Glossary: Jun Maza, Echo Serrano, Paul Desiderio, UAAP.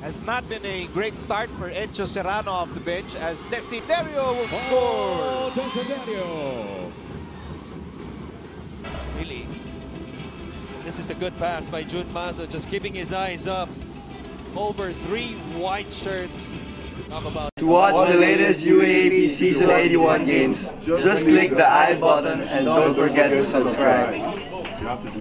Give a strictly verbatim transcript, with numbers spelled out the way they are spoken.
Has not been a great start for Echo Serrano off the bench as Desiderio will Paul score. Desiderio. Really, this is a good pass by Jun Maza, just keeping his eyes up over three white shirts. About to watch the latest U A A P Season eighty-one games, just click the I button and don't forget to subscribe.